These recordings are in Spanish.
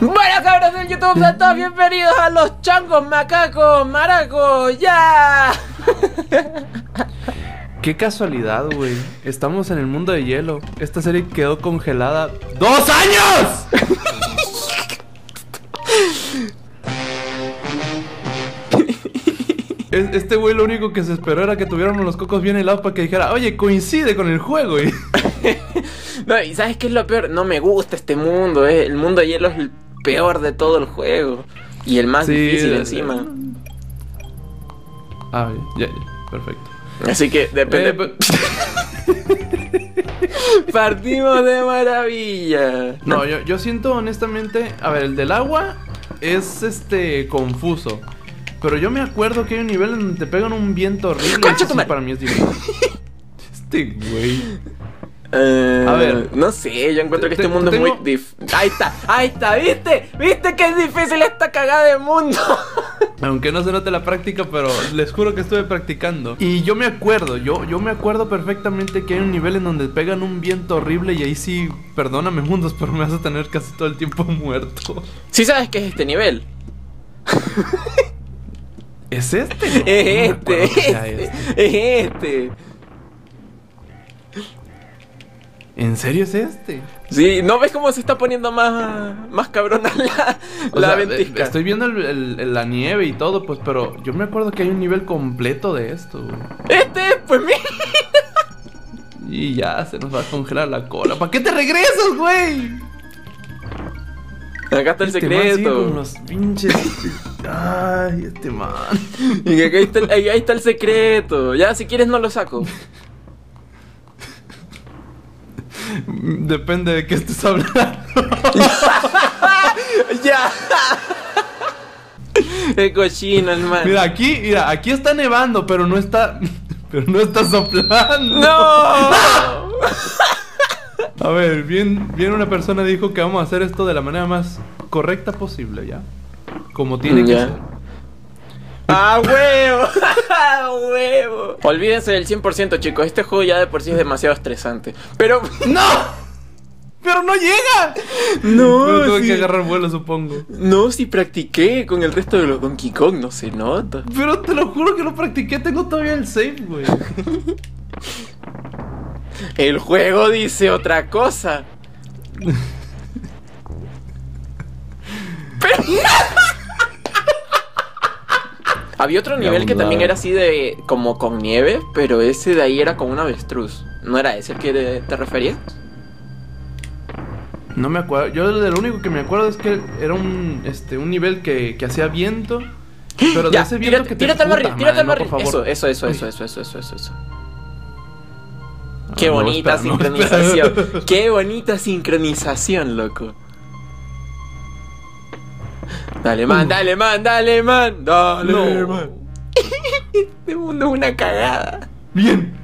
Bueno, cabros del YouTube, a todos bienvenidos a los changos, macacos, maracos, ya. Qué casualidad, güey. Estamos en el mundo de hielo. Esta serie quedó congelada 2 años. Este güey lo único que se esperó era que tuviéramos los cocos bien helados para que dijera, oye, coincide con el juego, güey. No, y ¿sabes qué es lo peor? No me gusta este mundo, ¿eh? El mundo de hielo es el peor de todo el juego. Y el más difícil encima. Ah, ya, perfecto. Así que depende... Partimos de maravilla. No, yo siento honestamente... A ver, el del agua es confuso. Pero yo me acuerdo que hay un nivel donde te pegan un viento horrible. ¡Concha tu madre! Para mí es difícil. Este güey... a ver, no sé, yo encuentro que este mundo es muy difícil. Ahí está, ¿viste? ¿Viste que es difícil esta cagada de mundo? Aunque no se note la práctica, pero les juro que estuve practicando. Y yo me acuerdo, yo me acuerdo perfectamente que hay un nivel en donde pegan un viento horrible. Y ahí sí, perdóname mundos, pero me vas a tener casi todo el tiempo muerto. ¿Sí sabes qué es este nivel? ¿Es este? No, es este. ¿En serio es este? Sí, ¿no ves cómo se está poniendo más cabrona la ventisca? Estoy viendo la nieve y todo, pues, pero yo me acuerdo que hay un nivel completo de esto. ¡Este es, pues, mira! Y ya, se nos va a congelar la cola. ¿Para qué te regresas, güey? Acá está el secreto. Con los pinches... Ay, este man. Y acá ahí está el secreto. Ya, si quieres no lo saco. Depende de qué estés hablando. Ya. El cochino, el man. Mira, aquí está nevando, pero no está. Pero no está soplando. ¡No! A ver, bien una persona dijo que vamos a hacer esto de la manera más correcta posible, ¿ya? Como tiene que ser. ¡Ah, huevo! ¡Ah, huevo! Olvídense del 100%, chicos. Este juego ya de por sí es demasiado estresante. Pero... ¡No! ¡Pero no llega! No, pero tuve que agarrar vuelo, supongo. No, si practiqué con el resto de los Donkey Kong, no se nota. Pero te lo juro que lo practiqué. Tengo todavía el save, güey. El juego dice otra cosa. Pero... Había otro nivel que también era así de... Como con nieve, pero ese de ahí era como un avestruz. ¿No era ese el que te referías? No me acuerdo. Yo de lo único que me acuerdo es que era un nivel que hacía viento. Pero de ese viento que te... Tírate al barril, tírate al barril. Eso. Qué bonita sincronización. Qué bonita sincronización, loco. Dale, man. Este mundo es una cagada. Bien.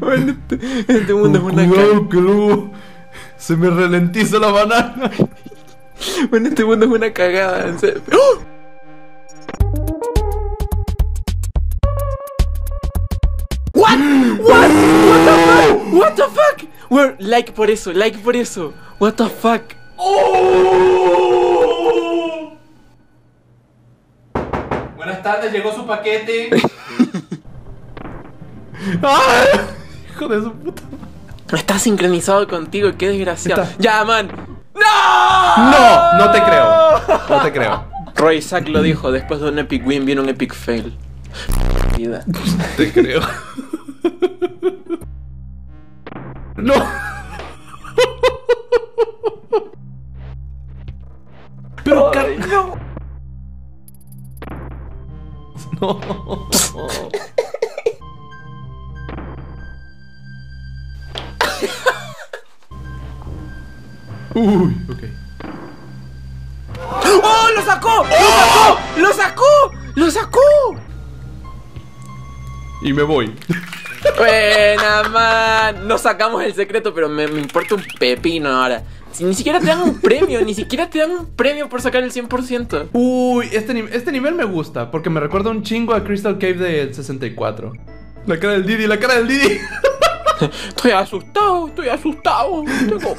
Bueno, este mundo es una cagada. Que luego se me ralentiza la banana. Bueno, este mundo es una cagada, en serio. ¡Oh! What the fuck? Well, like por eso. What the fuck? Oh! Buenas tardes, llegó su paquete. ¡Ah! Hijo de su puta madre. Está sincronizado contigo, qué desgraciado. Ya, man. ¡No! No te creo. Roy Zack lo dijo, después de un epic win viene un epic fail. Te creo. ¡No! Pero no. No. Uy, ok. ¡Oh! ¡Lo sacó! Y me voy. Buena, man. No sacamos el secreto, pero me importa un pepino ahora. Ni siquiera te dan un premio. Por sacar el 100%. Uy, este nivel me gusta porque me recuerda un chingo a Crystal Cave del 64. La cara del Didi. Estoy asustado,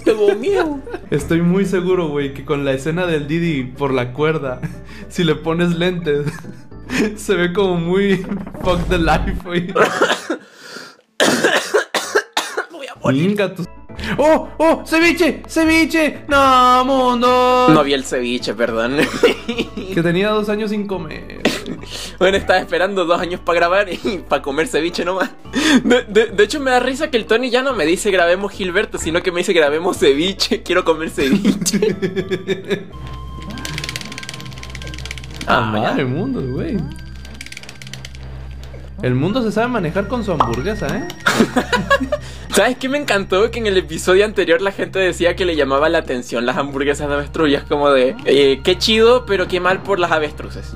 tengo miedo. Estoy muy seguro, güey, que con la escena del Didi por la cuerda, si le pones lentes, se ve como muy fuck the life, güey. Voy a morir. ¡Oh! ¡Oh! ¡Ceviche! ¡Ceviche! ¡No, mundo! No vi el ceviche, perdón. Que tenía 2 años sin comer. Bueno, estaba esperando 2 años para grabar y para comer ceviche nomás. De hecho, me da risa que el Tony ya no me dice grabemos Gilberto, sino que me dice grabemos ceviche. Quiero comer ceviche. Ah, madre, mundo, güey. El mundo se sabe manejar con su hamburguesa, ¿eh? ¿Sabes qué me encantó? Que en el episodio anterior la gente decía que le llamaba la atención las hamburguesas de avestruz. Y es como de, qué chido, pero qué mal por las avestruces.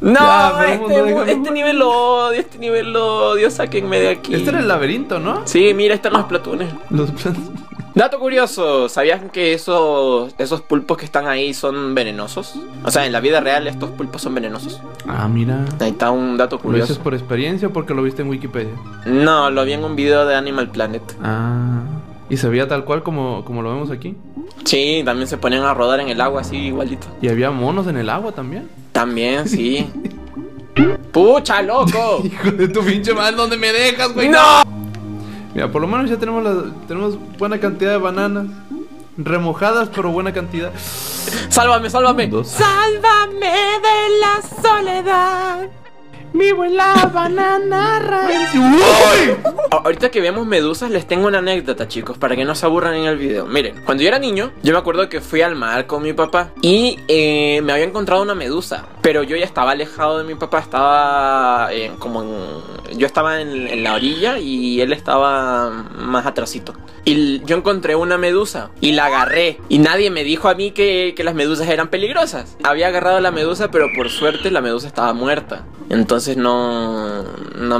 No, ya, este nivel lo odio, sáquenme de aquí. Este era el laberinto, ¿no? Sí, mira, están los platones. Los platones. Dato curioso, ¿sabían que esos pulpos que están ahí son venenosos? O sea, en la vida real estos pulpos son venenosos. Ah, mira. Ahí está un dato curioso. ¿Lo dices por experiencia o porque lo viste en Wikipedia? No, lo vi en un video de Animal Planet. Ah. ¿Y se veía tal cual como lo vemos aquí? Sí, también se ponían a rodar en el agua así igualito. ¿Y había monos en el agua también? También, sí. ¡Pucha, loco! Hijo de tu pinche madre, ¿dónde me dejas, güey? ¡No! Mira, por lo menos ya tenemos buena cantidad de bananas. Remojadas, pero buena cantidad. ¡Sálvame, sálvame! ¡Sálvame de la soledad! ¡Vivo en la banana raíz! Ahorita que vemos medusas, les tengo una anécdota, chicos, para que no se aburran en el video. Miren, cuando yo era niño, yo me acuerdo que fui al mar con mi papá y me había encontrado una medusa. Pero yo ya estaba alejado de mi papá, estaba yo estaba en la orilla y él estaba más atrasito. Y yo encontré una medusa y la agarré. Y nadie me dijo a mí que las medusas eran peligrosas. Había agarrado a la medusa, pero por suerte la medusa estaba muerta. Entonces no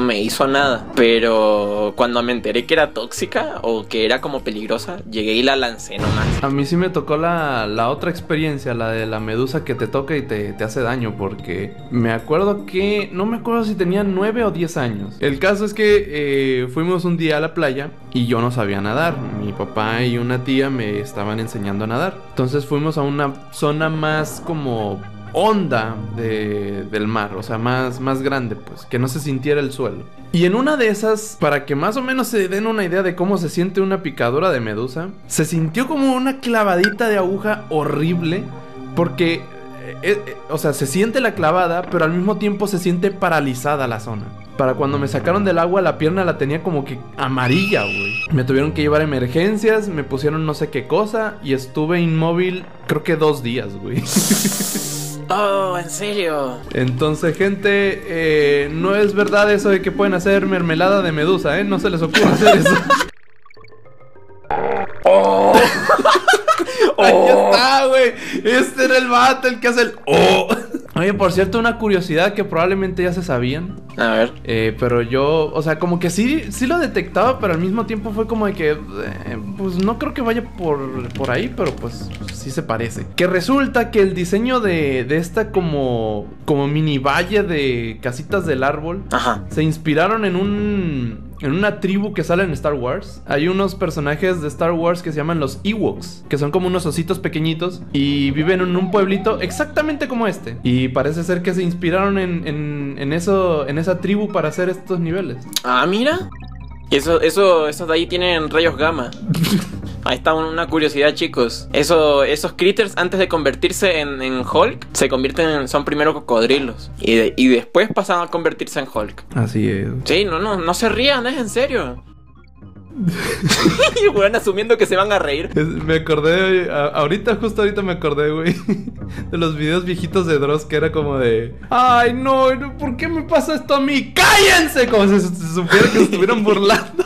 me hizo nada. Pero cuando me enteré que era tóxica o que era como peligrosa, llegué y la lancé nomás. A mí sí me tocó la otra experiencia, la de la medusa que te toca y te hace daño. Porque me acuerdo que, no me acuerdo si tenía 9 o 10 años. El caso es que fuimos un día a la playa y yo no sabía nadar. Mi papá y una tía me estaban enseñando a nadar. Entonces fuimos a una zona más como onda del mar, o sea, más grande, pues, que no se sintiera el suelo. Y en una de esas, para que más o menos se den una idea de cómo se siente una picadura de medusa, se sintió como una clavadita de aguja horrible, porque, o sea, se siente la clavada, pero al mismo tiempo se siente paralizada la zona. Para cuando me sacaron del agua, la pierna la tenía como que amarilla, güey. Me tuvieron que llevar a emergencias, me pusieron no sé qué cosa y estuve inmóvil creo que 2 días, güey. Oh, ¿en serio? Entonces, gente, no es verdad eso de que pueden hacer mermelada de medusa, ¿eh? No se les ocurre hacer eso. ¡Oh! Ahí está, güey. Este era el vato, el que hace el... ¡Oh! Oye, por cierto, una curiosidad que probablemente ya se sabían. A ver. Pero yo, o sea, como que sí lo detectaba, pero al mismo tiempo fue como de que... pues no creo que vaya por ahí, pero pues sí se parece. Que resulta que el diseño de esta como mini valle de casitas del árbol... Ajá. Se inspiraron en una tribu que sale en Star Wars. Hay unos personajes de Star Wars que se llaman los Ewoks, que son como unos ositos pequeñitos y viven en un pueblito exactamente como este. Y parece ser que se inspiraron en esa tribu para hacer estos niveles. Ah, mira. Y esos de ahí tienen rayos gamma. Ahí está una curiosidad, chicos. Esos critters, antes de convertirse en Hulk, son primero cocodrilos y después pasan a convertirse en Hulk. Así es. Sí, no se rían, es en serio. Y bueno, asumiendo que se van a reír. Me acordé, justo ahorita me acordé, güey, de los videos viejitos de Dross, que era como de... ¡Ay, no! ¿Por qué me pasa esto a mí? ¡Cállense! Como si se supiera que se estuvieran burlando.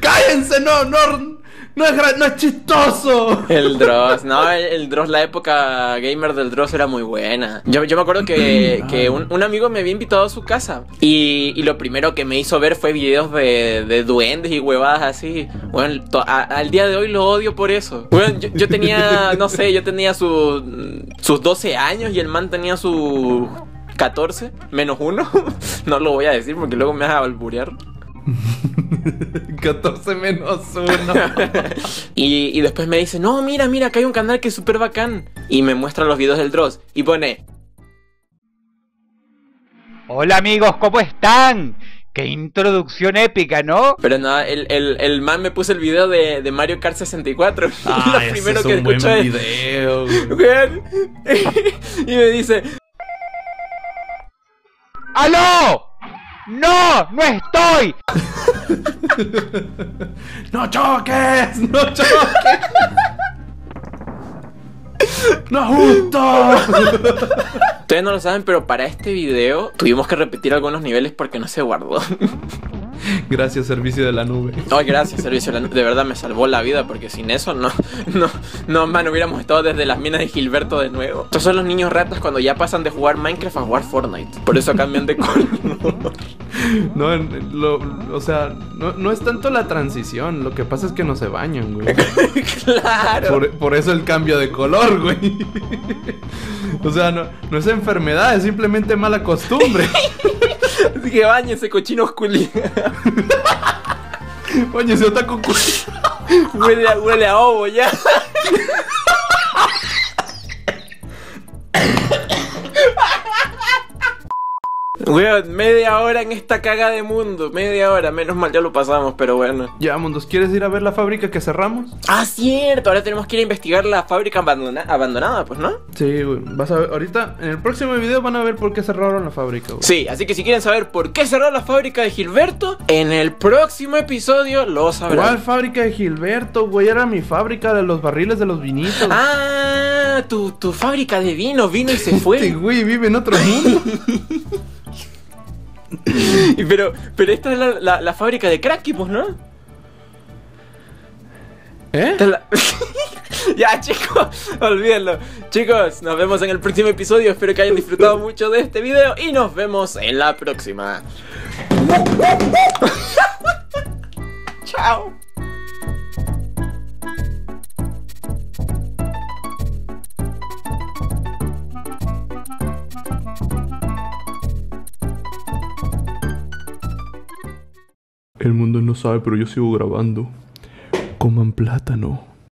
¡Cállense! No es chistoso. El Dross, el Dross, la época gamer del Dross era muy buena. Yo me acuerdo que un amigo me había invitado a su casa y lo primero que me hizo ver fue videos de duendes y huevadas así. Bueno, al día de hoy lo odio por eso. Bueno, yo tenía, no sé, yo tenía sus 12 años y el man tenía sus 14, menos uno. No lo voy a decir porque luego me vas a balburear. 14-1. Y después me dice, no, mira, mira, acá hay un canal que es súper bacán. Y me muestra los videos del Dross y pone: hola amigos, ¿cómo están? ¡Qué introducción épica!, ¿no? Pero nada, el man me puso el video de Mario Kart 64. Ah, lo primero es que escuché es... video, güey. Y me dice: ¡aló! ¡No! ¡No estoy! ¡No choques! ¡No choques! ¡No justo! Ustedes no lo saben, pero para este video tuvimos que repetir algunos niveles porque no se guardó. Gracias, servicio de la nube. Ay, gracias, servicio de la nube. De verdad me salvó la vida, porque sin eso no, man, hubiéramos estado desde las minas de Gilberto de nuevo. Estos son los niños ratas cuando ya pasan de jugar Minecraft a jugar Fortnite. Por eso cambian de color. No, o sea, no es tanto la transición. Lo que pasa es que no se bañan, güey. Claro. Por eso el cambio de color, güey. O sea, no es enfermedad, es simplemente mala costumbre. Así que bañense, cochinos culiados. Bañense, otaku culiados. Huele a ovo ya. Weón, media hora en esta caga de mundo. Media hora, menos mal ya lo pasamos, pero bueno. Ya, mundos, ¿quieres ir a ver la fábrica que cerramos? Ah, cierto, ahora tenemos que ir a investigar la fábrica abandonada, pues, ¿no? Sí, weón, vas a ver, ahorita, en el próximo video van a ver por qué cerraron la fábrica, weón. Sí, así que si quieren saber por qué cerró la fábrica de Gilberto, en el próximo episodio lo sabrán. ¿Cuál fábrica de Gilberto, güey? Era mi fábrica de los barriles de los vinitos. Ah, tu fábrica de vino, vino y se fue. Este güey vive en otro mundo. Pero esta es la fábrica de cranky, pues, ¿no? ¿Eh? Ya, chicos, olvídenlo. Chicos, nos vemos en el próximo episodio. Espero que hayan disfrutado mucho de este video y nos vemos en la próxima. Chao. El mundo no sabe, pero yo sigo grabando. Coman plátano.